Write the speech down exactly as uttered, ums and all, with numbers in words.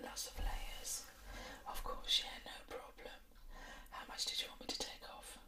lots of layers. Of course, yeah, no problem. How much did you want me to take off?